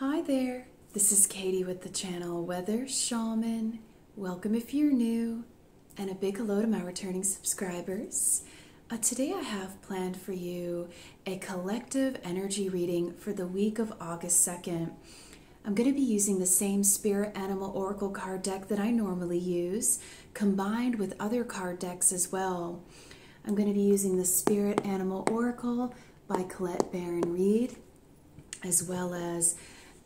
Hi there, this is Katie with the channel Weather Shaman. Welcome if you're new, and a big hello to my returning subscribers. Today I have planned for you a collective energy reading for the week of August 2nd. I'm going to be using the same Spirit Animal Oracle card deck that I normally use, combined with other card decks as well. I'm going to be using the Spirit Animal Oracle by Colette Baron-Reid, as well as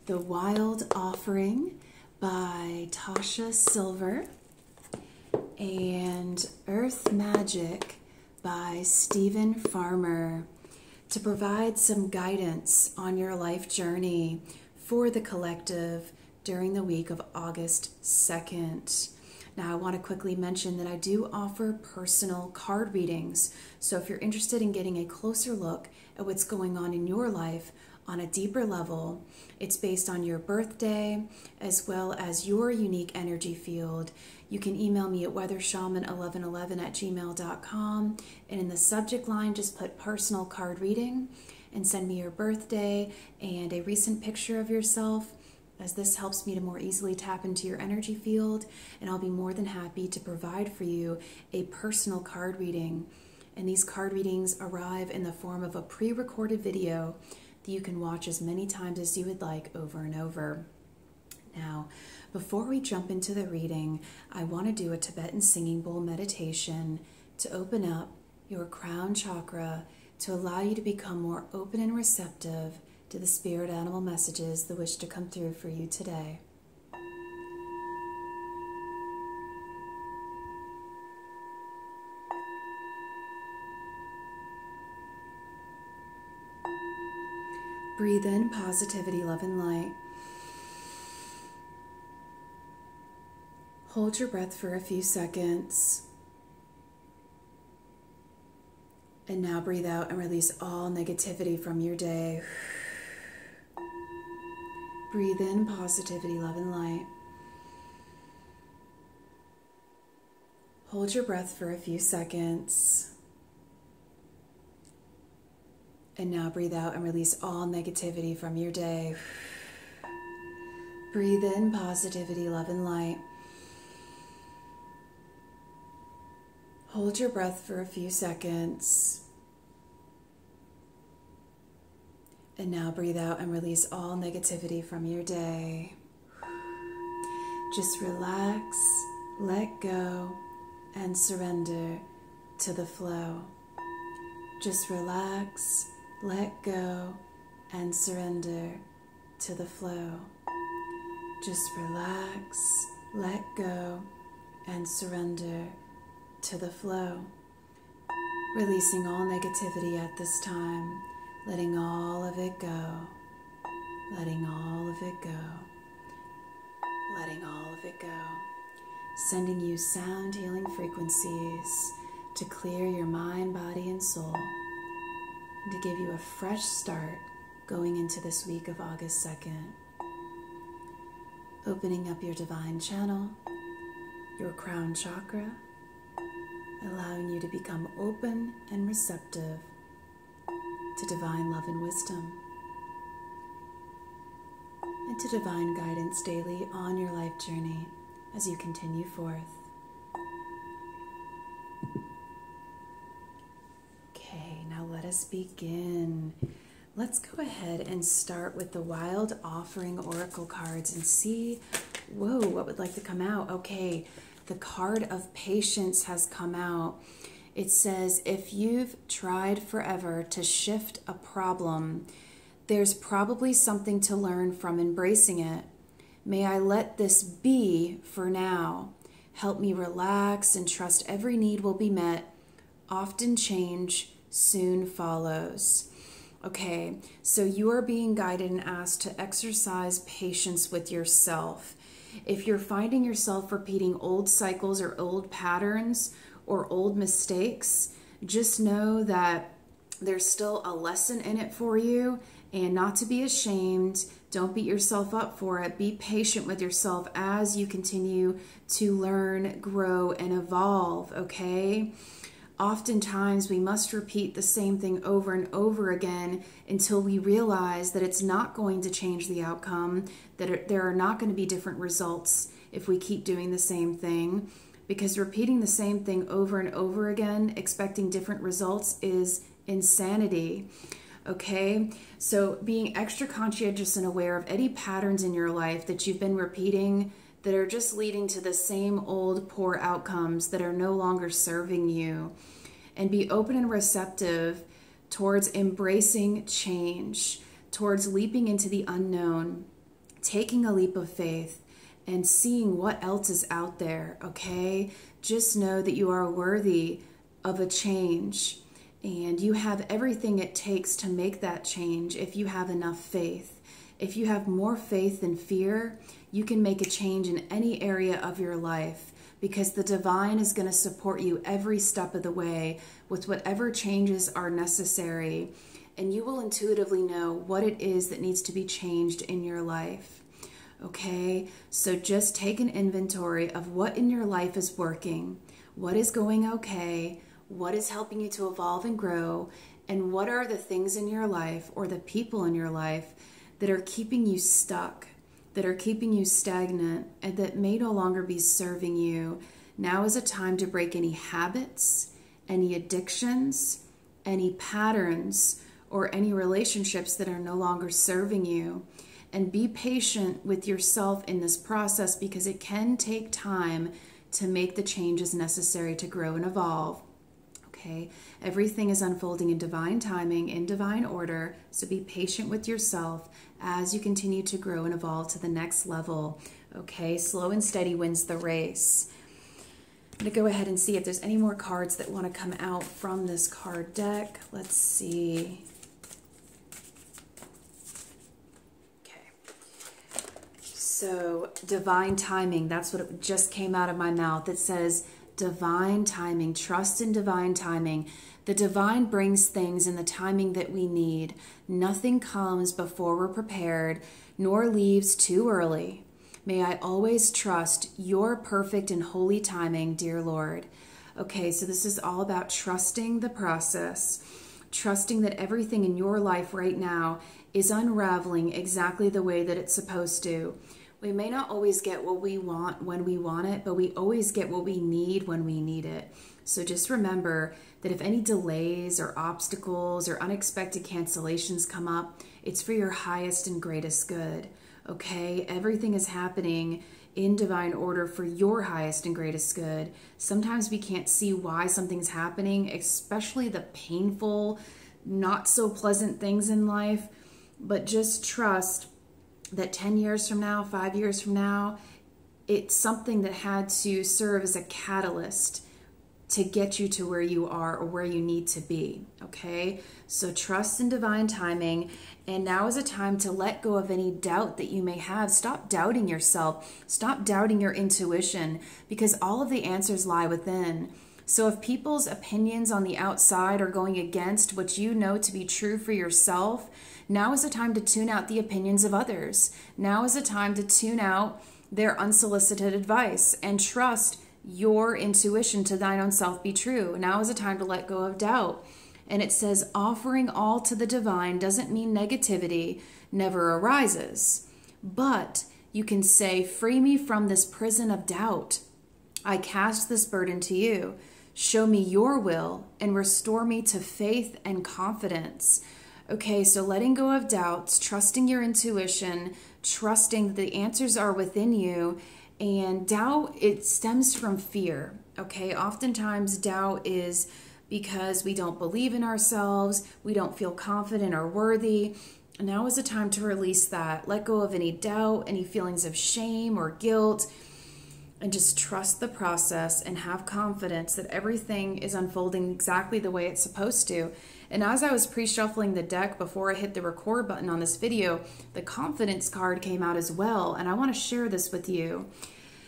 The Wild Offering by Tasha Silver and Earth Magic by Stephen Farmer to provide some guidance on your life journey for the collective during the week of August 2nd. Now, I want to quickly mention that I do offer personal card readings. So if you're interested in getting a closer look at what's going on in your life on a deeper level, it's based on your birthday as well as your unique energy field. You can email me at weathershaman1111@gmail.com, and in the subject line, just put personal card reading and send me your birthday and a recent picture of yourself, as this helps me to more easily tap into your energy field, and I'll be more than happy to provide for you a personal card reading. And these card readings arrive in the form of a pre-recorded video that you can watch as many times as you would like, over and over. Now, before we jump into the reading, I want to do a Tibetan singing bowl meditation to open up your crown chakra to allow you to become more open and receptive to the spirit animal messages that wish to come through for you today. Breathe in positivity, love, and light. Hold your breath for a few seconds. And now breathe out and release all negativity from your day. Breathe in positivity, love, and light. Hold your breath for a few seconds. And now breathe out and release all negativity from your day. Breathe in positivity, love, and light. Hold your breath for a few seconds. And now breathe out and release all negativity from your day. Just relax, let go, and surrender to the flow. Just relax, let go, and surrender to the flow. Just relax, let go, and surrender to the flow. Releasing all negativity at this time, letting all of it go, letting all of it go, letting all of it go. Sending you sound healing frequencies to clear your mind, body, and soul, and to give you a fresh start going into this week of August 2nd. Opening up your divine channel, your crown chakra, allowing you to become open and receptive to divine love and wisdom, and to divine guidance daily on your life journey as you continue forth. Let us begin. Let's go ahead and start with the Wild Offering Oracle cards and see, whoa, what would like to come out? Okay, the card of patience has come out. It says, if you've tried forever to shift a problem, there's probably something to learn from embracing it. May I let this be for now. Help me relax and trust every need will be met. Often change soon follows. Okay, so you are being guided and asked to exercise patience with yourself. If you're finding yourself repeating old cycles or old patterns or old mistakes, just know that there's still a lesson in it for you, and not to be ashamed. Don't beat yourself up for it. Be patient with yourself as you continue to learn, grow, and evolve, okay? Oftentimes, we must repeat the same thing over and over again until we realize that it's not going to change the outcome, that there are not going to be different results if we keep doing the same thing. Because repeating the same thing over and over again, expecting different results, is insanity. Okay, so being extra conscientious and aware of any patterns in your life that you've been repeating that are just leading to the same old poor outcomes that are no longer serving you. And be open and receptive towards embracing change, towards leaping into the unknown, taking a leap of faith, and seeing what else is out there, okay? Just know that you are worthy of a change, and you have everything it takes to make that change if you have enough faith. If you have more faith than fear, you can make a change in any area of your life because the divine is going to support you every step of the way with whatever changes are necessary. And you will intuitively know what it is that needs to be changed in your life. Okay, so just take an inventory of what in your life is working, what is going okay, what is helping you to evolve and grow, and what are the things in your life or the people in your life that are keeping you stuck, that are keeping you stagnant, and that may no longer be serving you. Now is a time to break any habits, any addictions, any patterns, or any relationships that are no longer serving you. And be patient with yourself in this process because it can take time to make the changes necessary to grow and evolve. Okay, everything is unfolding in divine timing, in divine order, so be patient with yourself as you continue to grow and evolve to the next level. Okay, slow and steady wins the race. I'm going to go ahead and see if there's any more cards that want to come out from this card deck. Let's see. Okay, so divine timing, that's what it just came out of my mouth. It says, divine timing. Trust in divine timing. The divine brings things in the timing that we need. Nothing comes before we're prepared, nor leaves too early. May I always trust your perfect and holy timing, dear Lord. Okay, so this is all about trusting the process, trusting that everything in your life right now is unraveling exactly the way that it's supposed to. We may not always get what we want when we want it, but we always get what we need when we need it. So just remember that if any delays or obstacles or unexpected cancellations come up, it's for your highest and greatest good, okay? Everything is happening in divine order for your highest and greatest good. Sometimes we can't see why something's happening, especially the painful, not so pleasant things in life, but just trust that 10 years from now, 5 years from now, it's something that had to serve as a catalyst to get you to where you are or where you need to be, okay? So trust in divine timing, and now is a time to let go of any doubt that you may have. Stop doubting yourself. Stop doubting your intuition, because all of the answers lie within. So if people's opinions on the outside are going against what you know to be true for yourself, now is the time to tune out the opinions of others. Now is the time to tune out their unsolicited advice and trust your intuition to thine own self be true. Now is the time to let go of doubt. And it says, offering all to the divine doesn't mean negativity never arises, but you can say, free me from this prison of doubt. I cast this burden to you. Show me your will and restore me to faith and confidence. Okay, so letting go of doubts, trusting your intuition, trusting that the answers are within you. And doubt, it stems from fear. Okay, oftentimes doubt is because we don't believe in ourselves, we don't feel confident or worthy. Now is the time to release that. Let go of any doubt, any feelings of shame or guilt, and just trust the process and have confidence that everything is unfolding exactly the way it's supposed to. And as I was pre-shuffling the deck before I hit the record button on this video, the confidence card came out as well, and I want to share this with you.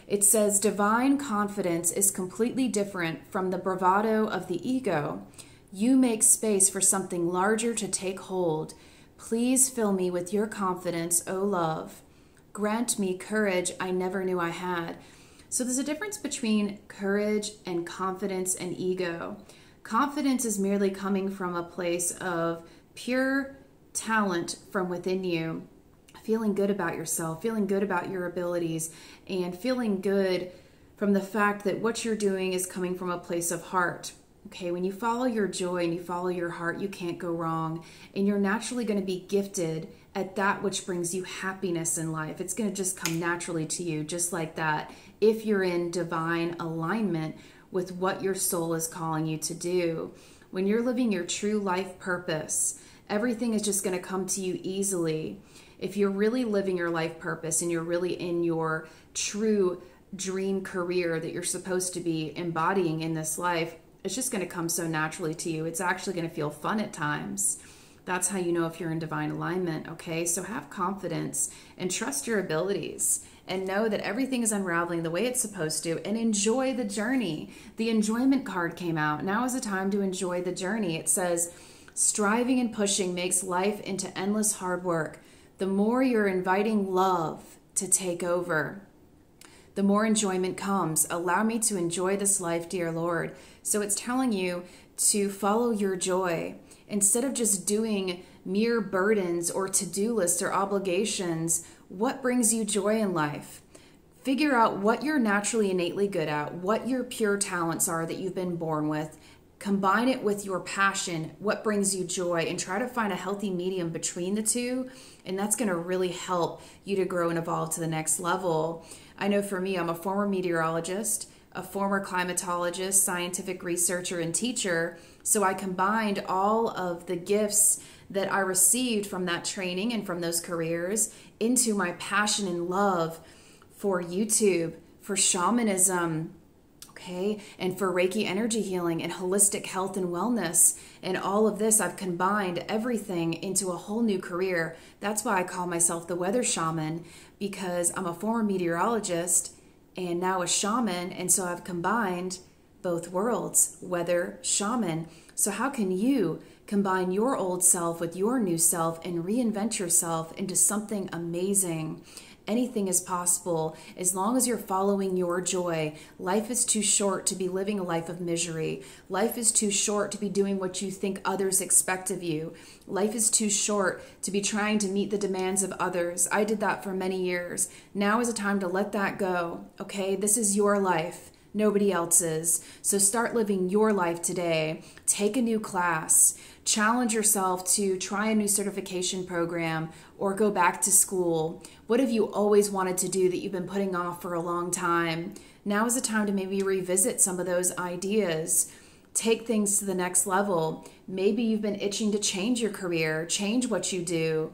It says, divine confidence is completely different from the bravado of the ego. You make space for something larger to take hold. Please fill me with your confidence, O love. Grant me courage I never knew I had. So there's a difference between courage and confidence and ego. Confidence is merely coming from a place of pure talent from within you, feeling good about yourself, feeling good about your abilities, and feeling good from the fact that what you're doing is coming from a place of heart. Okay, when you follow your joy and you follow your heart, you can't go wrong, and you're naturally going to be gifted at that which brings you happiness in life. It's going to just come naturally to you, just like that, if you're in divine alignment with what your soul is calling you to do. When you're living your true life purpose, everything is just going to come to you easily. If you're really living your life purpose and you're really in your true dream career that you're supposed to be embodying in this life, it's just going to come so naturally to you. It's actually going to feel fun at times. That's how you know if you're in divine alignment, okay? So have confidence and trust your abilities and know that everything is unraveling the way it's supposed to, and enjoy the journey. The enjoyment card came out. Now is the time to enjoy the journey. It says, striving and pushing makes life into endless hard work. The more you're inviting love to take over, the more enjoyment comes. Allow me to enjoy this life, dear Lord. So it's telling you to follow your joy. Instead of just doing mere burdens or to-do lists or obligations, what brings you joy in life? Figure out what you're naturally innately good at, what your pure talents are that you've been born with. Combine it with your passion, what brings you joy, and try to find a healthy medium between the two. And that's going to really help you to grow and evolve to the next level. I know for me, I'm a former meteorologist, a former climatologist, scientific researcher, and teacher. So I combined all of the gifts that I received from that training and from those careers into my passion and love for YouTube, for shamanism, okay, and for Reiki energy healing and holistic health and wellness. And all of this, I've combined everything into a whole new career. That's why I call myself the Weather Shaman, because I'm a former meteorologist and now a shaman. And so I've combined both worlds, Weather Shaman. So how can you combine your old self with your new self and reinvent yourself into something amazing? Anything is possible as long as you're following your joy. Life is too short to be living a life of misery. Life is too short to be doing what you think others expect of you. Life is too short to be trying to meet the demands of others. I did that for many years. Now is a time to let that go, okay? This is your life, nobody else's. So start living your life today. Take a new class. Challenge yourself to try a new certification program or go back to school. What have you always wanted to do that you've been putting off for a long time? Now is the time to maybe revisit some of those ideas. Take things to the next level. Maybe you've been itching to change your career, change what you do.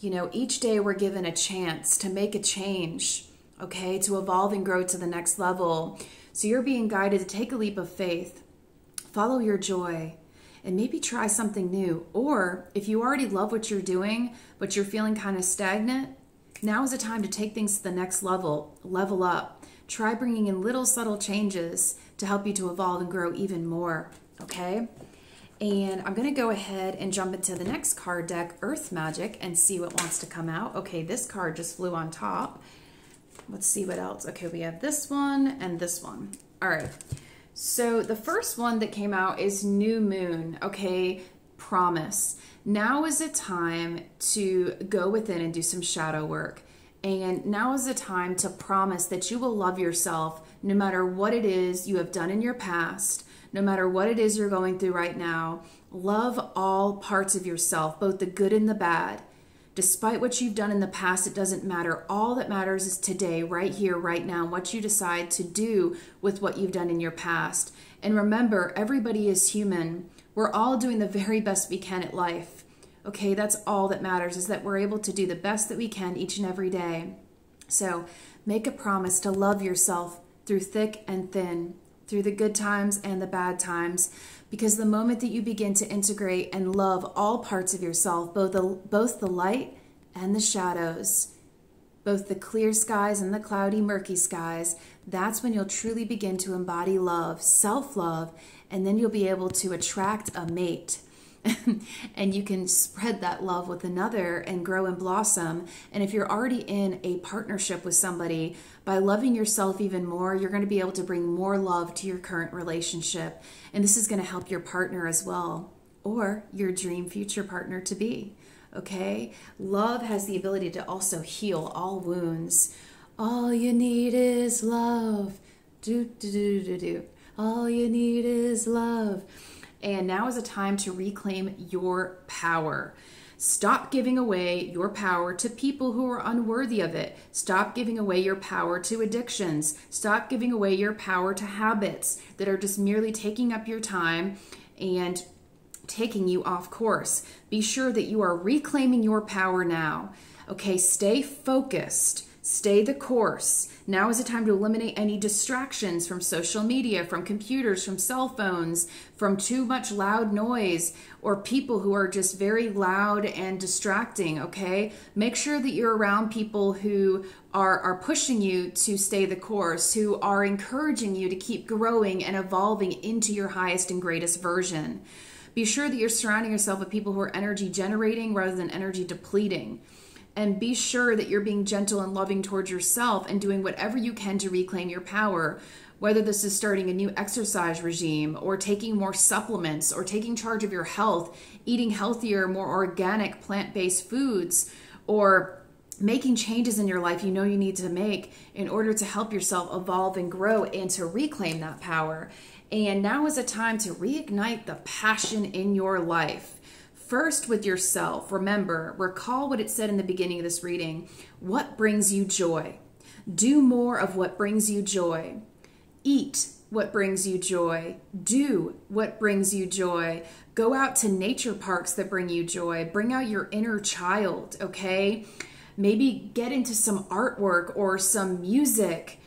You know, each day we're given a chance to make a change, okay, to evolve and grow to the next level. So you're being guided to take a leap of faith, follow your joy, and maybe try something new. Or if you already love what you're doing, but you're feeling kind of stagnant, now is the time to take things to the next level, level up. Try bringing in little subtle changes to help you to evolve and grow even more, okay? And I'm gonna go ahead and jump into the next card deck, Earth Magic, and see what wants to come out. Okay, this card just flew on top. Let's see what else. Okay, we have this one and this one. All right. So the first one that came out is New Moon, okay? Promise. Now is a time to go within and do some shadow work. And now is the time to promise that you will love yourself no matter what it is you have done in your past, no matter what it is you're going through right now. Love all parts of yourself, both the good and the bad. Despite what you've done in the past, it doesn't matter. All that matters is today, right here, right now, what you decide to do with what you've done in your past. And remember, everybody is human. We're all doing the very best we can at life. Okay, that's all that matters, is that we're able to do the best that we can each and every day. So make a promise to love yourself through thick and thin, through the good times and the bad times, because the moment that you begin to integrate and love all parts of yourself, both the light and the shadows, both the clear skies and the cloudy, murky skies, that's when you'll truly begin to embody love, self-love, and then you'll be able to attract a mate. and you can spread that love with another and grow and blossom. And if you're already in a partnership with somebody, by loving yourself even more, you're going to be able to bring more love to your current relationship. And this is going to help your partner as well, or your dream future partner to be. Okay? Love has the ability to also heal all wounds. All you need is love. Do, do, do, do, do. All you need is love. And now is a time to reclaim your power. Stop giving away your power to people who are unworthy of it. Stop giving away your power to addictions. Stop giving away your power to habits that are just merely taking up your time and taking you off course. Be sure that you are reclaiming your power now. Okay, stay focused. Stay the course. Now is the time to eliminate any distractions from social media, from computers, from cell phones, from too much loud noise, or people who are just very loud and distracting, okay? Make sure that you're around people who are pushing you to stay the course, who are encouraging you to keep growing and evolving into your highest and greatest version. Be sure that you're surrounding yourself with people who are energy generating rather than energy depleting. And be sure that you're being gentle and loving towards yourself and doing whatever you can to reclaim your power, whether this is starting a new exercise regime or taking more supplements or taking charge of your health, eating healthier, more organic, plant-based foods, or making changes in your life you know you need to make in order to help yourself evolve and grow and to reclaim that power. And now is a time to reignite the passion in your life. First, with yourself, remember, recall what it said in the beginning of this reading. What brings you joy? Do more of what brings you joy. Eat what brings you joy. Do what brings you joy. Go out to nature parks that bring you joy. Bring out your inner child, okay? Maybe get into some artwork or some music,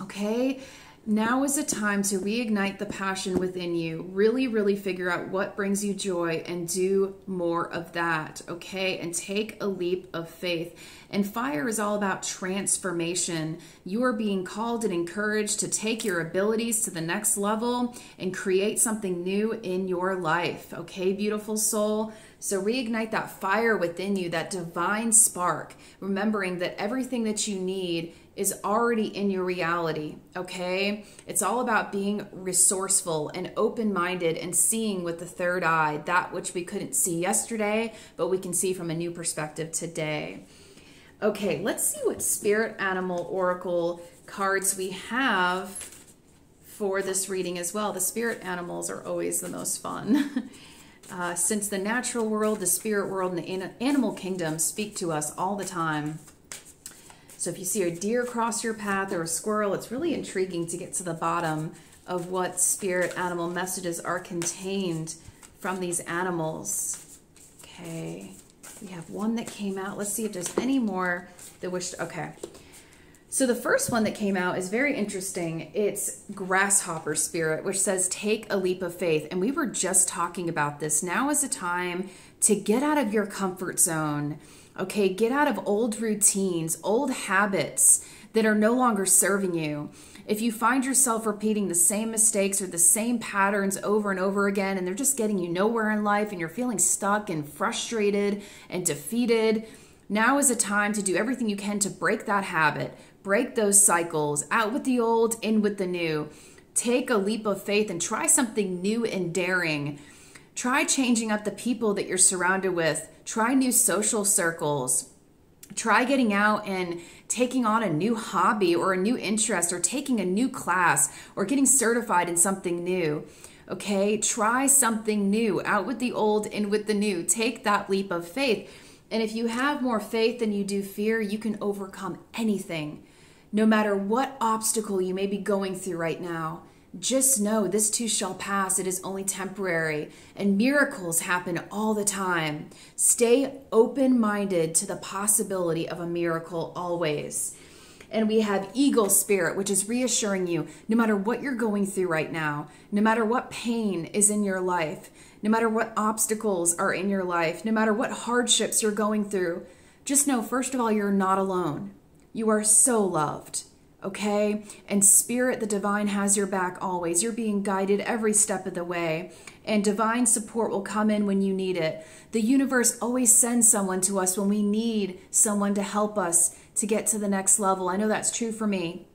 okay? Now is a time to reignite the passion within you. Really, really figure out what brings you joy and do more of that, okay? And take a leap of faith. And fire is all about transformation. You are being called and encouraged to take your abilities to the next level and create something new in your life, okay, beautiful soul? So reignite that fire within you, that divine spark, remembering that everything that you need is already in your reality, okay? It's all about being resourceful and open-minded and seeing with the third eye, that which we couldn't see yesterday, but we can see from a new perspective today. Okay, let's see what Spirit Animal Oracle cards we have for this reading as well. The spirit animals are always the most fun. Since the natural world, the spirit world, and the animal kingdom speak to us all the time. So if you see a deer cross your path or a squirrel, it's really intriguing to get to the bottom of what spirit animal messages are contained from these animals. Okay, we have one that came out. Let's see if there's any more that wish to, okay. So the first one that came out is very interesting. It's grasshopper spirit, which says, take a leap of faith. And we were just talking about this. Now is the time to get out of your comfort zone. Okay, get out of old routines, old habits that are no longer serving you. If you find yourself repeating the same mistakes or the same patterns over and over again, and they're just getting you nowhere in life, and you're feeling stuck and frustrated and defeated, now is a time to do everything you can to break that habit, break those cycles, out with the old, in with the new. Take a leap of faith and try something new and daring. Try changing up the people that you're surrounded with. Try new social circles. Try getting out and taking on a new hobby or a new interest or taking a new class or getting certified in something new. Okay, try something new. Out with the old, in with the new. Take that leap of faith. And if you have more faith than you do fear, you can overcome anything. No matter what obstacle you may be going through right now, just know this too shall pass. It is only temporary, and miracles happen all the time. Stay open-minded to the possibility of a miracle always. And we have eagle spirit, which is reassuring you no matter what you're going through right now, no matter what pain is in your life, no matter what obstacles are in your life, no matter what hardships you're going through, just know, first of all, you're not alone. You are so loved. okay? And Spirit, the divine, has your back always. You're being guided every step of the way, and divine support will come in when you need it. The universe always sends someone to us when we need someone to help us to get to the next level. I know that's true for me.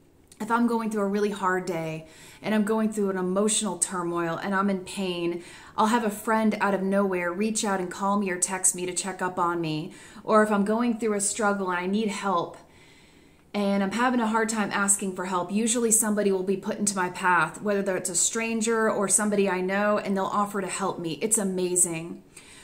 If I'm going through a really hard day and I'm going through an emotional turmoil and I'm in pain, I'll have a friend out of nowhere reach out and call me or text me to check up on me. Or if I'm going through a struggle and I need help and I'm having a hard time asking for help, usually somebody will be put into my path, whether it's a stranger or somebody I know, and they'll offer to help me. It's amazing.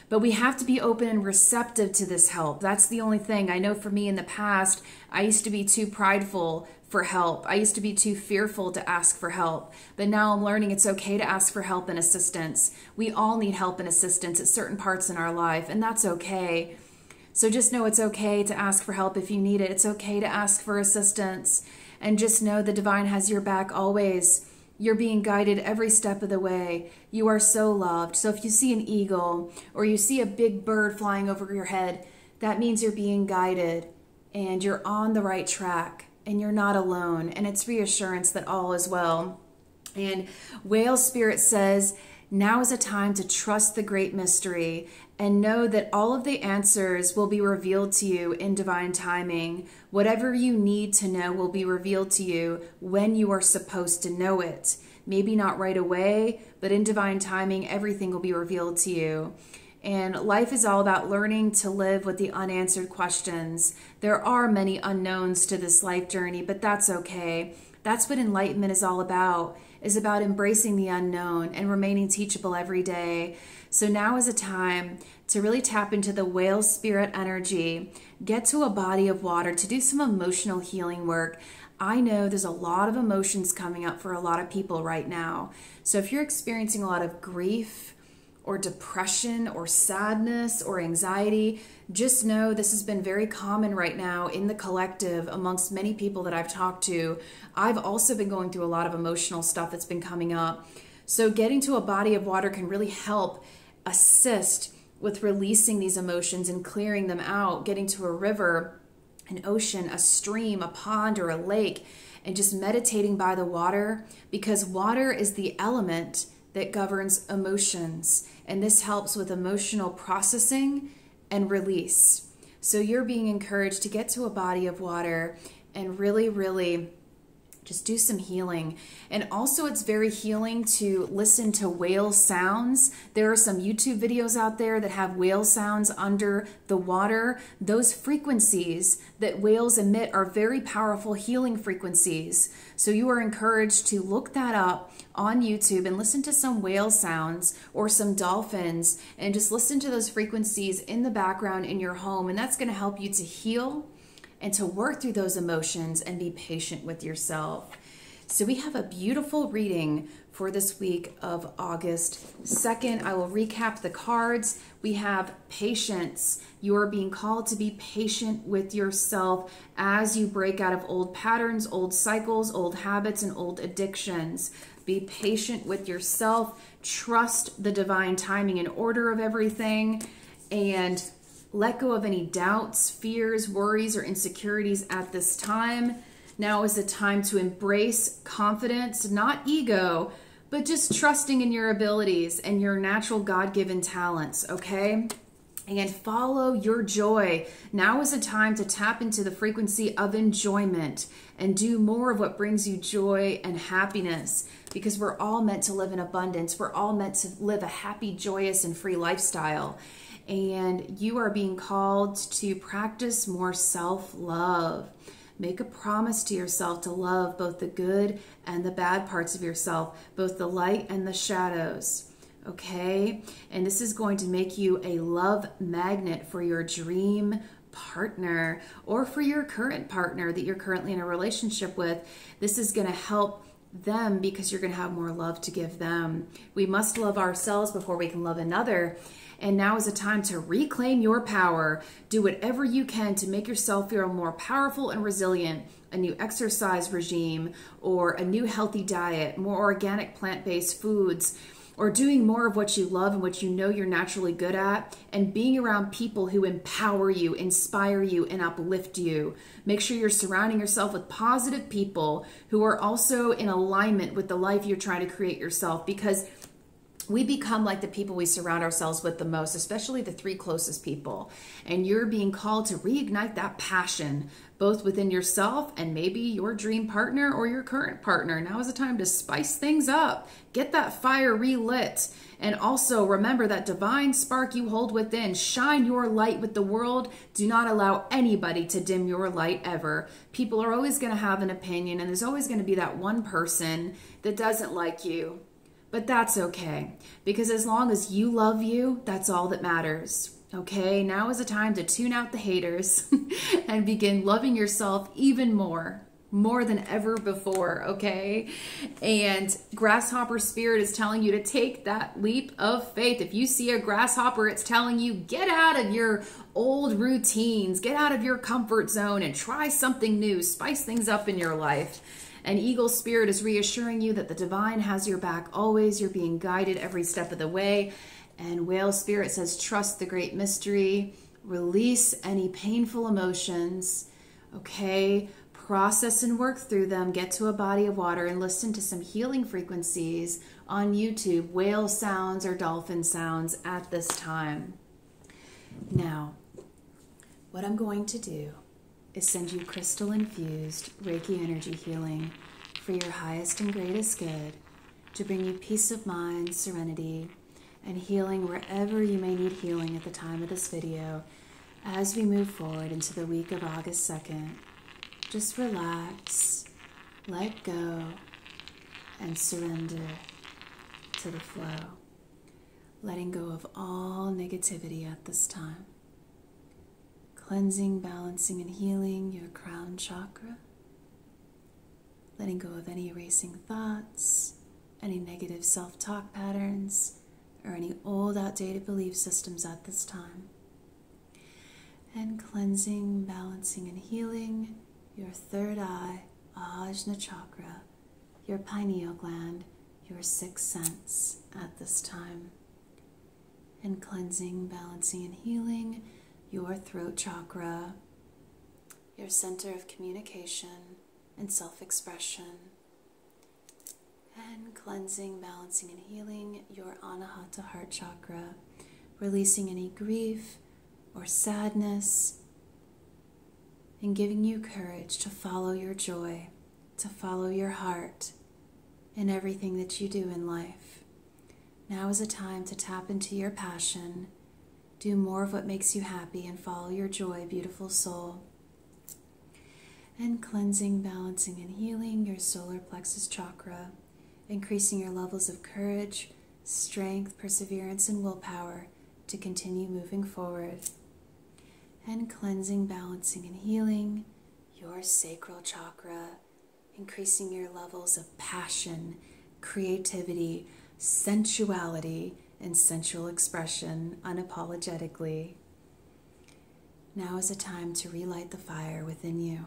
But we have to be open and receptive to this help. That's the only thing. I know for me in the past, I used to be too prideful for help. I used to be too fearful to ask for help, but now I'm learning it's okay to ask for help and assistance. We all need help and assistance at certain parts in our life, and that's okay. So just know it's okay to ask for help if you need it. It's okay to ask for assistance, and just know the divine has your back always. You're being guided every step of the way. You are so loved. So if you see an eagle or you see a big bird flying over your head, that means you're being guided and you're on the right track and you're not alone. And it's reassurance that all is well. And Whale Spirit says, now is a time to trust the great mystery and know that all of the answers will be revealed to you in divine timing. Whatever you need to know will be revealed to you when you are supposed to know it. Maybe not right away, but in divine timing, everything will be revealed to you. And life is all about learning to live with the unanswered questions. There are many unknowns to this life journey, but that's okay. That's what enlightenment is all about. It's about embracing the unknown and remaining teachable every day. So now is a time to really tap into the Whale Spirit energy, get to a body of water to do some emotional healing work. I know there's a lot of emotions coming up for a lot of people right now. So if you're experiencing a lot of grief or depression or sadness or anxiety, just know this has been very common right now in the collective amongst many people that I've talked to. I've also been going through a lot of emotional stuff that's been coming up. So getting to a body of water can really help assist with releasing these emotions and clearing them out, getting to a river, an ocean, a stream, a pond, or a lake, and just meditating by the water, because water is the element that governs emotions. And this helps with emotional processing and release. So you're being encouraged to get to a body of water and really, really just do some healing. And also it's very healing to listen to whale sounds. There are some YouTube videos out there that have whale sounds under the water. Those frequencies that whales emit are very powerful healing frequencies. So you are encouraged to look that up on YouTube and listen to some whale sounds or some dolphins, and just listen to those frequencies in the background in your home. And that's going to help you to heal and to work through those emotions and be patient with yourself. So we have a beautiful reading for this week of August 2nd. I will recap the cards. We have patience. You are being called to be patient with yourself as you break out of old patterns, old cycles, old habits, and old addictions. Be patient with yourself. Trust the divine timing and order of everything, and let go of any doubts, fears, worries, or insecurities at this time. Now is the time to embrace confidence, not ego, but just trusting in your abilities and your natural God-given talents, okay? And follow your joy. Now is the time to tap into the frequency of enjoyment and do more of what brings you joy and happiness, because we're all meant to live in abundance. We're all meant to live a happy, joyous, and free lifestyle. And you are being called to practice more self-love. Make a promise to yourself to love both the good and the bad parts of yourself, both the light and the shadows. Okay, and this is going to make you a love magnet for your dream partner or for your current partner that you're currently in a relationship with. This is going to help them because you're going to have more love to give them. We must love ourselves before we can love another. And now is a time to reclaim your power. Do whatever you can to make yourself feel more powerful and resilient. A new exercise regime, or a new healthy diet, more organic plant-based foods, or doing more of what you love and what you know you're naturally good at, and being around people who empower you, inspire you, and uplift you. Make sure you're surrounding yourself with positive people who are also in alignment with the life you're trying to create yourself, because we become like the people we surround ourselves with the most, especially the three closest people. And you're being called to reignite that passion, both within yourself and maybe your dream partner or your current partner. Now is the time to spice things up. Get that fire relit. And also remember that divine spark you hold within. Shine your light with the world. Do not allow anybody to dim your light ever. People are always going to have an opinion, and there's always going to be that one person that doesn't like you. But that's okay, because as long as you love you, that's all that matters, okay? Now is the time to tune out the haters and begin loving yourself even more than ever before, okay? And Grasshopper Spirit is telling you to take that leap of faith. If you see a grasshopper, it's telling you, get out of your old routines, get out of your comfort zone and try something new, spice things up in your life. And Eagle Spirit is reassuring you that the divine has your back always. You're being guided every step of the way. And Whale Spirit says, trust the great mystery. Release any painful emotions. Okay? Process and work through them. Get to a body of water and listen to some healing frequencies on YouTube. Whale sounds or dolphin sounds at this time. Now, what I'm going to do is send you crystal-infused Reiki energy healing for your highest and greatest good, to bring you peace of mind, serenity, and healing wherever you may need healing at the time of this video. As we move forward into the week of August 2nd, just relax, let go, and surrender to the flow, letting go of all negativity at this time. Cleansing, balancing, and healing your crown chakra. Letting go of any erasing thoughts, any negative self-talk patterns, or any old outdated belief systems at this time. And cleansing, balancing, and healing your third eye, Ajna Chakra, your pineal gland, your sixth sense at this time. And cleansing, balancing, and healing your throat chakra, your center of communication and self-expression, and cleansing, balancing, and healing your Anahata heart chakra, releasing any grief or sadness, and giving you courage to follow your joy, to follow your heart in everything that you do in life. Now is a time to tap into your passion. Do more of what makes you happy and follow your joy, beautiful soul. And cleansing, balancing, and healing your solar plexus chakra, increasing your levels of courage, strength, perseverance, and willpower to continue moving forward. And cleansing, balancing, and healing your sacral chakra, increasing your levels of passion, creativity, sensuality, and sensual expression unapologetically. Now is a time to relight the fire within you.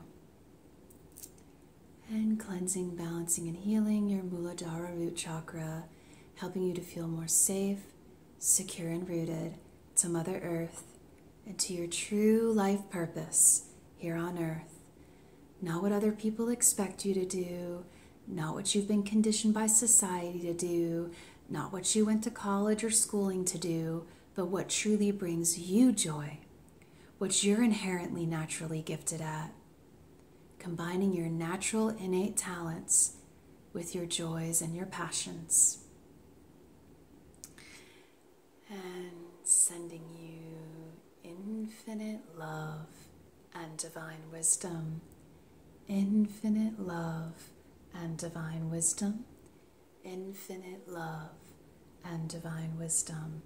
And cleansing, balancing, and healing your Muladhara root chakra, helping you to feel more safe, secure, and rooted to Mother Earth and to your true life purpose here on Earth. Not what other people expect you to do, not what you've been conditioned by society to do, not what you went to college or schooling to do, but what truly brings you joy, what you're inherently naturally gifted at. Combining your natural innate talents with your joys and your passions. And sending you infinite love and divine wisdom. Infinite love and divine wisdom. Infinite love and divine wisdom.